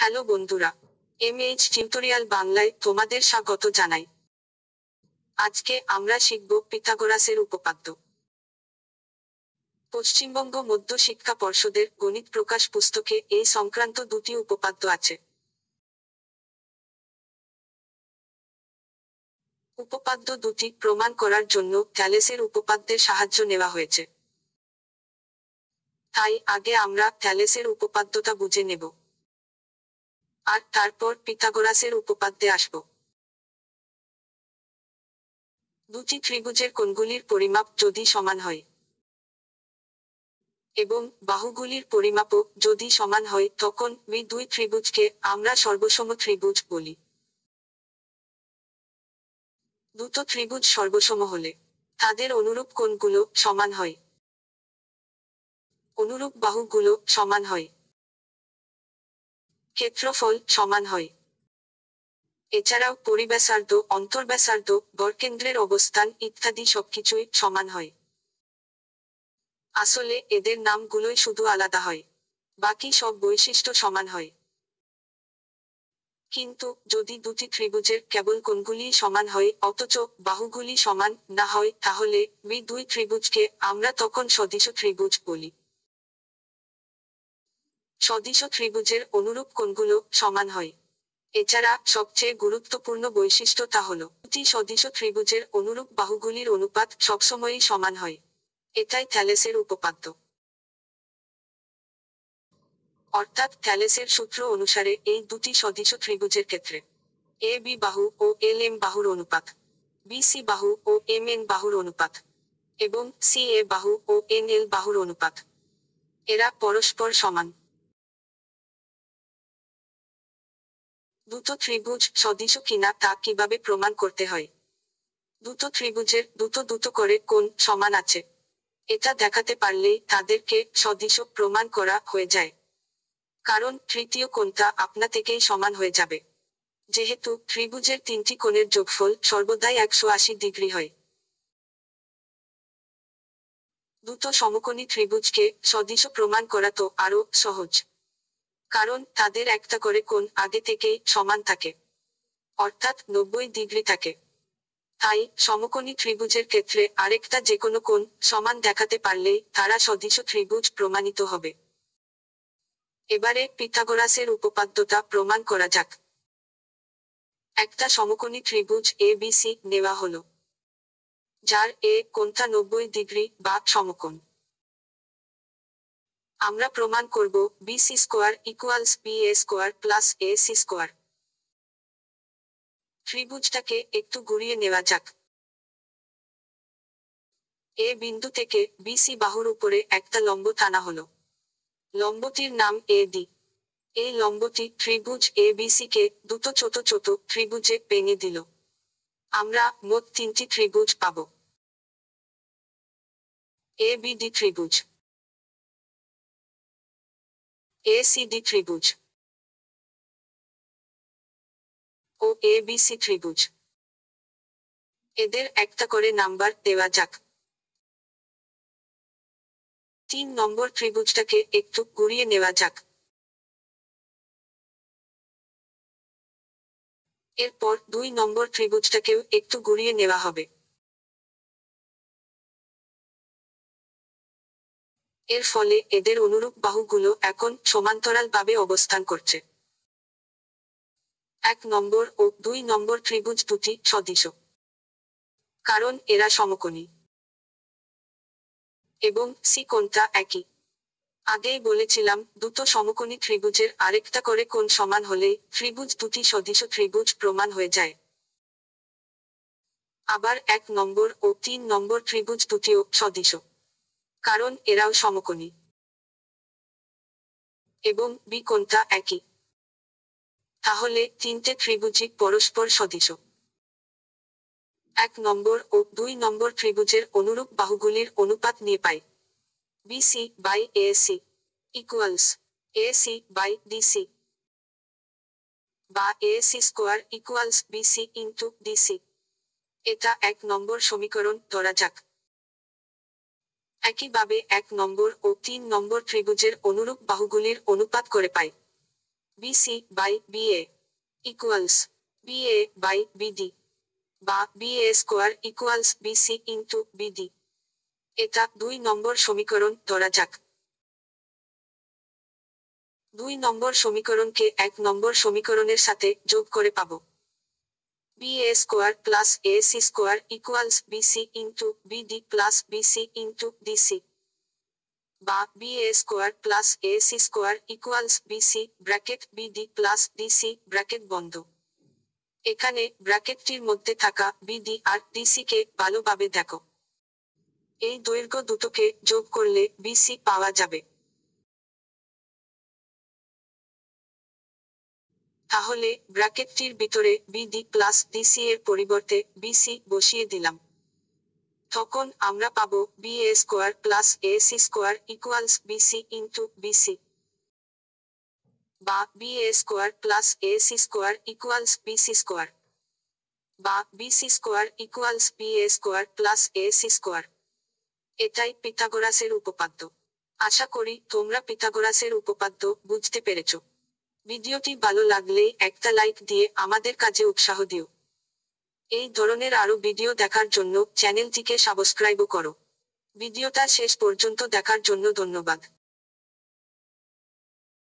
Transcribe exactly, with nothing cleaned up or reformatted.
Hello বন্ধুরা, MH tutorial বাংলায় তোমাদের স্বাগত জানাই। আজকে আমরা শিখব পিথাগোরাসের উপপাদ্য। পশ্চিমবঙ্গ মধ্য শিক্ষা পর্ষদের গণিত প্রকাশ পুস্তকে এই সংক্রান্ত দুটি উপপাদ্য আছে। উপপাদ্য দুটি প্রমাণ করার জন্য থ্যালেসের উপপাদ্যের সাহায্য নেওয়া হয়েছে, তাই আগে আমরা থ্যালেসের উপপাদ্যটা বুঝে নেব, আর তারপর পিথাগোরাসের উপপাদ্যে আসব। দুটি ত্রিভুজের কোণগুলির পরিমাপ যদি সমান হয় এবং বাহুগুলির পরিমাপও যদি সমান হয়, তখন ওই দুই ত্রিভুজকে আমরা সর্বসম ত্রিভুজ বলি। দুটো ত্রিভুজ সর্বসম হলে তাদের অনুরূপ কোণগুলো সমান হয়, অনুরূপ বাহুগুলো সমান হয়, ক্ষেত্রফল সমান হয়। এছাড়াও পরিব্যাসার্ধ, অন্তর্ব্যাসার্ধ, বর্গকেন্দ্রের অবস্থান ইত্যাদি সবকিছুই সমান হয়। আসলে এদের নামগুলোই শুধু আলাদা হয়, বাকি সব বৈশিষ্ট্য সমান হয়। কিন্তু যদি দুটি ত্রিভুজের কেবল কোণগুলি সমান হয় অথচ বাহুগুলি সমান না হয়, তাহলে এই দুই ত্রিভুজকে আমরা তখন সদৃশ ত্রিভুজ বলি। সদৃশ ত্রিভুজের অনুরূপ কোণগুলো সমান হয়। এছাড়া সবচেয়ে গুরুত্বপূর্ণ বৈশিষ্ট্য তা হলো দুটি সদৃশ ত্রিভুজের অনুরূপ বাহুগুলির অনুপাত সবসময়ই সমান হয়। এটাই থ্যালেসের উপপাদ্য, অর্থাৎ থ্যালেসের সূত্র অনুসারে এই দুটি সদৃশ ত্রিভুজের ক্ষেত্রে এ বি বাহু ও এল এম বাহুর অনুপাত, বি সি বাহু ও এম এন বাহুর অনুপাত এবং সি এ বাহু ও এন এল বাহুর অনুপাত এরা পরস্পর সমান। দুটো ত্রিভুজ সদৃশ কিনা তা কিভাবে প্রমাণ করতে হয়? দুটো ত্রিভুজের দুটো দুটো করে কোণ সমান আছে এটা দেখাতে পারলেই তাদেরকে সদৃশ প্রমাণ করা হয়ে যায়, কারণ তৃতীয় কোণটা আপনা থেকেই সমান হয়ে যাবে। যেহেতু ত্রিভুজের তিনটি কোণের যোগফল সর্বদাই একশো আশি ডিগ্রি হয়, দুটো সমকোণী ত্রিভুজকে সদৃশ প্রমাণ করা তো আরো সহজ, কারণ তাদের একটা করে কোণ আগে থেকেই সমান থাকে, অর্থাৎ নব্বই ডিগ্রি থাকে। তাই সমকোণী ত্রিভুজের ক্ষেত্রে আরেকটা যে কোনো কোণ সমান দেখাতে পারলেই তারা সদৃশ ত্রিভুজ প্রমাণিত হবে। এবারে পিথাগোরাসের উপপাদ্যটা প্রমাণ করা যাক। একটা সমকোণী ত্রিভুজ এ বি সি নেওয়া হলো, যার এ কোণটা নব্বই ডিগ্রি বা সমকোণ। আমরা প্রমাণ করব B C square equals B A square plus A C square. ত্রিভুজটাকে একটু ঘুরিয়ে নেওয়া যাক। এ বিন্দু থেকে বি সি বাহুর উপরে একটা লম্ব টানা হলো, লম্বটির নাম এ ডি। এই লম্বটি ত্রিভুজ এ বি সি কে দুটো ছোট ছোট ত্রিভুজে ভেঙে দিল। আমরা মোট তিনটি ত্রিভুজ পাব, এ বি ডি ত্রিভুজ, এ সি ডি ত্রিভুজ ও এ বি সি ত্রিভুজ। এদের একটা করে নাম্বার দেওয়া যাক। তিন নম্বর ত্রিভুজটাকে একটু ঘুরিয়ে নেওয়া যাক। এরপর দুই নম্বর ত্রিভুজটাকেও একটু ঘুরিয়ে নেওয়া হবে। এর ফলে এদের অনুরূপ বাহুগুলো এখন সমান্তরালভাবে অবস্থান করছে। এক নম্বর ও দুই নম্বর ত্রিভুজ দুটি সদৃশ, কারণ এরা সমকোণী এবং সি কোণটা একই। আগেই বলেছিলাম দুটো সমকোণী ত্রিভুজের আরেকটা করে কোণ সমান হলেই ত্রিভুজ দুটি সদৃশ ত্রিভুজ প্রমাণ হয়ে যায়। আবার এক নম্বর ও তিন নম্বর ত্রিভুজ দুটিও সদৃশ, কারণ এরাও সমকোণী এবং বি কোণটা একই। তাহলে তিনটে ত্রিভুজই পরস্পর সদৃশ। এক নম্বর ও দুই নম্বর ত্রিভুজের অনুরূপ বাহুগুলির অনুপাত নিয়ে পাই BC by A C equals A C by DC বা A C square equals BC into DC. এটা এক নম্বর সমীকরণ ধরা যাক। একইভাবে এক নম্বর ও তিন নম্বর ত্রিভুজের অনুরূপ বাহুগুলির অনুপাত করে পাই B C by B A equals B A by B D. B A square equals B C into B D. এটা দুই নম্বর সমীকরণ ধরা যাক। দুই নম্বর সমীকরণকে এক নম্বর সমীকরণের সাথে যোগ করে পাবো। B A square plus A C square equals B C into B D plus B C into D C. বা B A square plus A C square equals B C bracket B D plus D C bracket বন্ধ। এখানে ব্র্যাকেটটির মধ্যে থাকা B D আর D C কে ভালোভাবে দেখো। এই দৈর্ঘ্য দুটোকে যোগ করলে B C পাওয়া যাবে। তাহলে ব্র্যাকেটটির ভিতরে B D plus D C এর পরিবর্তে B C বসিয়ে দিলাম। তখন আমরা পাবো B A square plus A C square equals B C into B C বা B A square plus A C square equals B C square বা B C square equals B A square plus A C square. এটাই পিথাগোরাসের উপপাদ্য। আশা করি তোমরা পিথাগোরাসের উপপাদ্য বুঝতে পেরেছো। ভিডিওটি ভালো লাগলে একটা লাইক দিয়ে আমাদের কাজে উৎসাহ দিও। এই ধরনের আরো ভিডিও দেখার জন্য চ্যানেলটিকে সাবস্ক্রাইবও করো। ভিডিওটা শেষ পর্যন্ত দেখার জন্য ধন্যবাদ।